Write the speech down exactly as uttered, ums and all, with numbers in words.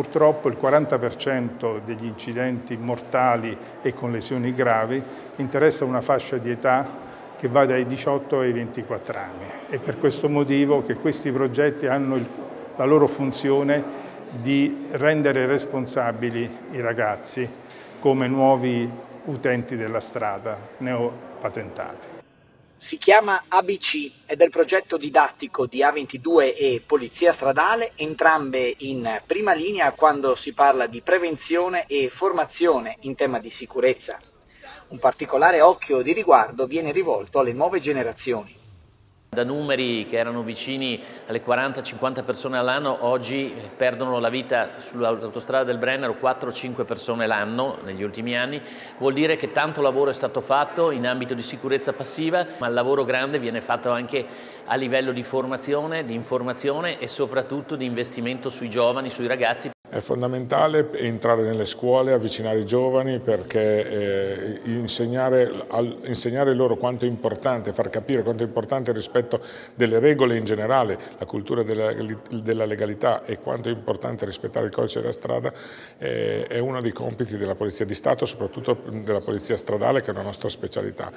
Purtroppo il quaranta per cento degli incidenti mortali e con lesioni gravi interessa una fascia di età che va dai diciotto ai ventiquattro anni. È per questo motivo che questi progetti hanno il, la loro funzione di rendere responsabili i ragazzi come nuovi utenti della strada, neopatentati. Si chiama A B C ed è il progetto didattico di A ventidue e Polizia Stradale, entrambe in prima linea quando si parla di prevenzione e formazione in tema di sicurezza. Un particolare occhio di riguardo viene rivolto alle nuove generazioni. Da numeri che erano vicini alle quaranta cinquanta persone all'anno, oggi perdono la vita sull'autostrada del Brennero quattro cinque persone l'anno negli ultimi anni. Vuol dire che tanto lavoro è stato fatto in ambito di sicurezza passiva, ma il lavoro grande viene fatto anche a livello di formazione, di informazione e soprattutto di investimento sui giovani, sui ragazzi. È fondamentale entrare nelle scuole, avvicinare i giovani perché eh, insegnare, al, insegnare loro quanto è importante, far capire quanto è importante il rispetto delle regole in generale, la cultura della, della legalità e quanto è importante rispettare il codice della strada eh, è uno dei compiti della Polizia di Stato, soprattutto della Polizia Stradale che è una nostra specialità.